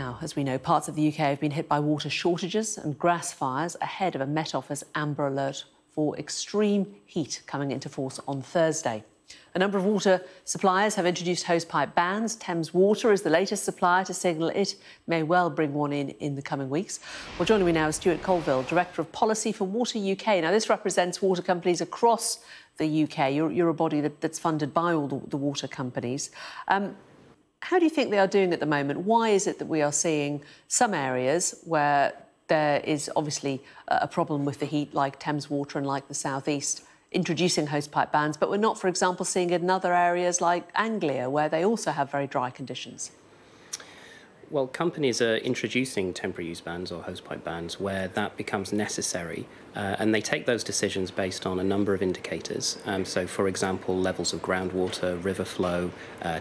Now, as we know, parts of the UK have been hit by water shortages and grass fires ahead of a Met Office amber alert for extreme heat coming into force on Thursday. A number of water suppliers have introduced hosepipe bans. Thames Water is the latest supplier to signal it may well bring one in the coming weeks. Well, joining me now is Stuart Colville, Director of Policy for Water UK. Now, this represents water companies across the UK. You're a body that's funded by all the water companies. How do you think they are doing at the moment? Why is it that we are seeing some areas where there is obviously a problem with the heat, like Thames Water and like the South East, introducing hosepipe bans, but we're not, for example, seeing it in other areas like Anglia, where they also have very dry conditions? Well, companies are introducing temporary use bans or hosepipe bans where that becomes necessary, and they take those decisions based on a number of indicators. So, for example, levels of groundwater, river flow,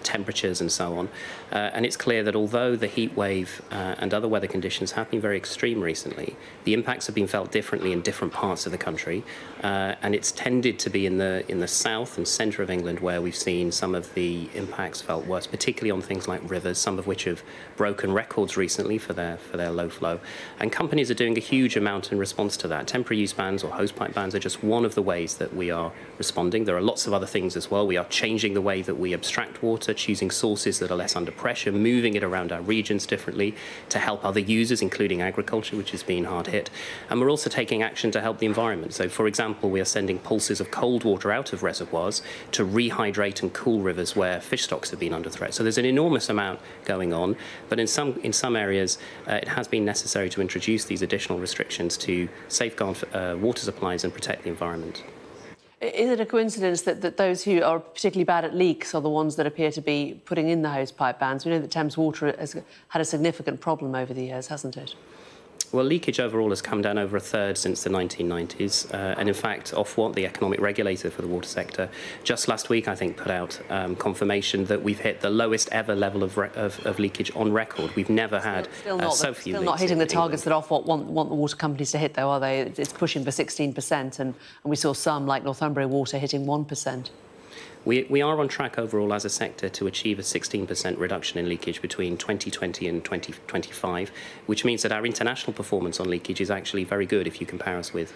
temperatures and so on. And it's clear that although the heat wave and other weather conditions have been very extreme recently, the impacts have been felt differently in different parts of the country. And it's tended to be in the south and centre of England where we've seen some of the impacts felt worse, particularly on things like rivers, some of which have broken records recently for their low flow, and companies are doing a huge amount in response to that. Temporary use bans or hosepipe bans are just one of the ways that we are responding. There are lots of other things as well. We are changing the way that we abstract water, choosing sources that are less under pressure, moving it around our regions differently to help other users, including agriculture, which has been hard hit. And we're also taking action to help the environment. So, for example, we are sending pulses of cold water out of reservoirs to rehydrate and cool rivers where fish stocks have been under threat. So there's an enormous amount going on, but in some areas, it has been necessary to introduce these additional restrictions to safeguard water supplies and protect the environment. Is it a coincidence that those who are particularly bad at leaks are the ones that appear to be putting in the hosepipe bans? We know that Thames Water has had a significant problem over the years, hasn't it? Well, leakage overall has come down over a third since the 1990s, and in fact, Ofwat, the economic regulator for the water sector, just last week, I think, put out confirmation that we've hit the lowest ever level of leakage on record. We've never had so few leaks. Still not hitting the targets that Ofwat want the water companies to hit, though, are they? It's pushing for 16%, and we saw some, like Northumbria Water, hitting 1%. We are on track overall as a sector to achieve a 16% reduction in leakage between 2020 and 2025, which means that our international performance on leakage is actually very good if you compare us with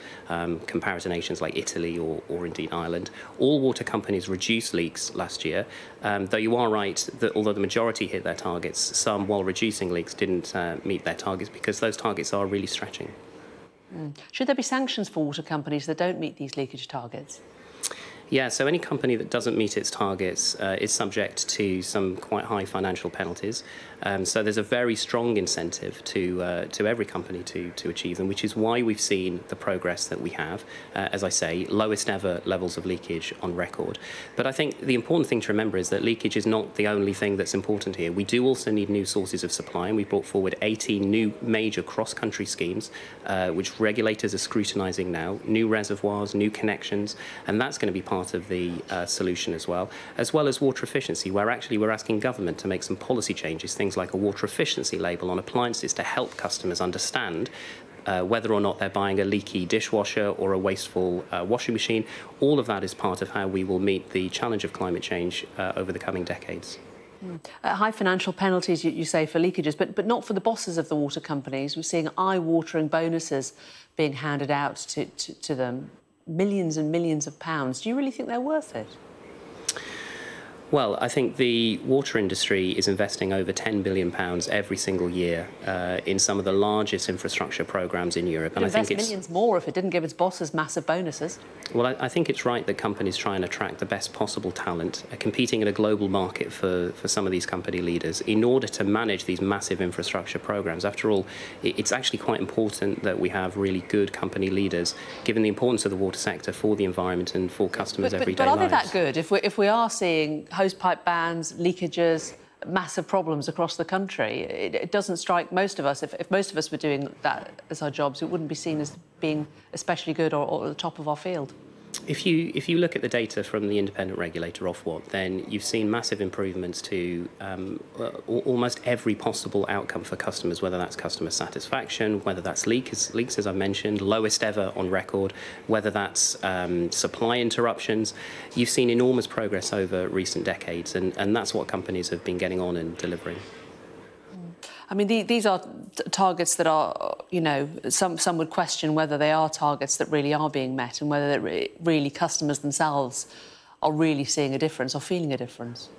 comparison nations like Italy or indeed Ireland. All water companies reduced leaks last year, though you are right that although the majority hit their targets, some, while reducing leaks, didn't meet their targets because those targets are really stretching. Should there be sanctions for water companies that don't meet these leakage targets? Yeah, so any company that doesn't meet its targets is subject to some quite high financial penalties. So there's a very strong incentive to every company to achieve them, which is why we've seen the progress that we have. As I say, lowest ever levels of leakage on record. But I think the important thing to remember is that leakage is not the only thing that's important here. We do also need new sources of supply, and we brought forward 18 new major cross-country schemes, which regulators are scrutinising now, new reservoirs, new connections, and that's going to be part of the solution as well as water efficiency, where actually we're asking government to make some policy changes, things like a water efficiency label on appliances to help customers understand whether or not they're buying a leaky dishwasher or a wasteful washing machine. All of that is part of how we will meet the challenge of climate change over the coming decades. High financial penalties, you say, for leakages, but not for the bosses of the water companies. We're seeing eye-watering bonuses being handed out to them. Millions and millions of pounds. Do you really think they're worth it? Well, I think the water industry is investing over £10 billion every single year in some of the largest infrastructure programmes in Europe. And I think it's millions more if it didn't give its bosses massive bonuses. Well, I think it's right that companies try and attract the best possible talent, competing in a global market for some of these company leaders in order to manage these massive infrastructure programmes. After all, it's actually quite important that we have really good company leaders, given the importance of the water sector for the environment and for customers' everyday lives. But are they that good? If we are seeing hosepipe bans, leakages, massive problems across the country, it doesn't strike most of us. If most of us were doing that as our jobs, it wouldn't be seen as being especially good or at the top of our field. If you look at the data from the independent regulator, Ofwat, then you've seen massive improvements to almost every possible outcome for customers, whether that's customer satisfaction, whether that's leaks, as I mentioned, lowest ever on record, whether that's supply interruptions. You've seen enormous progress over recent decades, and that's what companies have been getting on and delivering. I mean, these are targets that are, you know, some would question whether they are targets that really are being met and whether really customers themselves are really seeing a difference or feeling a difference.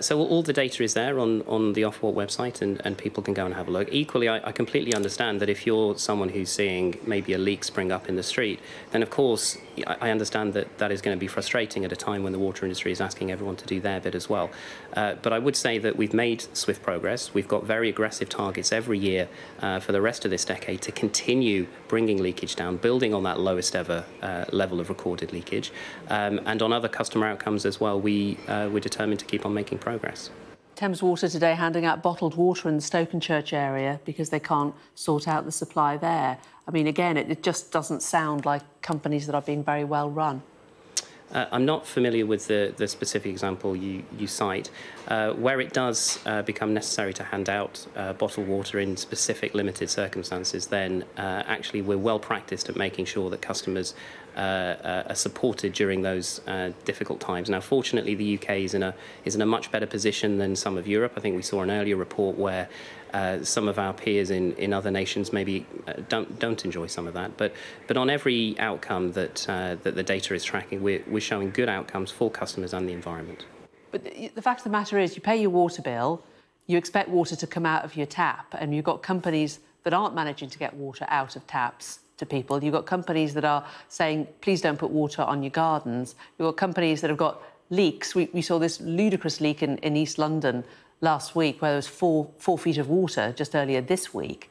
So all the data is there on the Ofwat website, and people can go and have a look. Equally, I completely understand that if you're someone who's seeing maybe a leak spring up in the street, then, of course, I understand that that is going to be frustrating at a time when the water industry is asking everyone to do their bit as well. But I would say that we've made swift progress. We've got very aggressive targets every year for the rest of this decade to continue bringing leakage down, building on that lowest ever level of recorded leakage. And on other customer outcomes as well, we're determined to keep on making progress. Thames Water today handing out bottled water in the Stokenchurch area because they can't sort out the supply there. I mean, again, it just doesn't sound like companies that are being very well run. I'm not familiar with the specific example you cite. Where it does become necessary to hand out bottled water in specific limited circumstances, then actually we're well practised at making sure that customers are supported during those difficult times. Now, fortunately, the UK is in a much better position than some of Europe. I think we saw an earlier report where some of our peers in other nations maybe don't enjoy some of that. But on every outcome that the data is tracking, we're showing good outcomes for customers and the environment. But the fact of the matter is, you pay your water bill, you expect water to come out of your tap, and you've got companies that aren't managing to get water out of taps to people. You've got companies that are saying, please don't put water on your gardens. You've got companies that have got leaks. We saw this ludicrous leak in East London last week where there was four feet of water just earlier this week.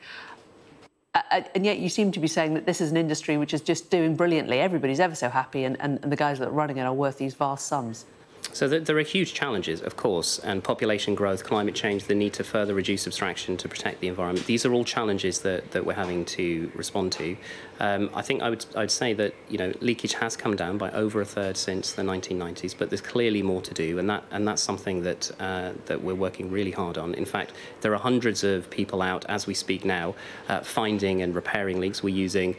And yet you seem to be saying that this is an industry which is just doing brilliantly. Everybody's ever so happy, and the guys that are running it are worth these vast sums. So there are huge challenges, of course, and population growth, climate change, the need to further reduce abstraction to protect the environment. These are all challenges that we're having to respond to. I think I'd say that, you know, leakage has come down by over a third since the 1990s, but there's clearly more to do, and that's something that we're working really hard on. In fact, there are hundreds of people out as we speak now finding and repairing leaks. We're using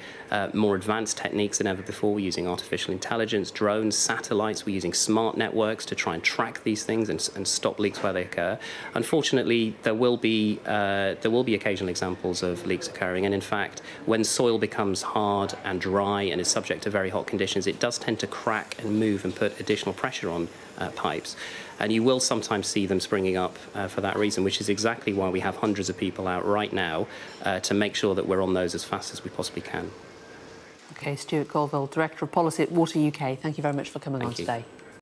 more advanced techniques than ever before. We're using artificial intelligence, drones, satellites. We're using smart networks to try and track these things and stop leaks where they occur. Unfortunately, there will be occasional examples of leaks occurring, and in fact, when soil becomes hard and dry and is subject to very hot conditions, it does tend to crack and move and put additional pressure on pipes. And you will sometimes see them springing up for that reason, which is exactly why we have hundreds of people out right now to make sure that we're on those as fast as we possibly can. OK, Stuart Colville, Director of Policy at Water UK, thank you very much for coming on today.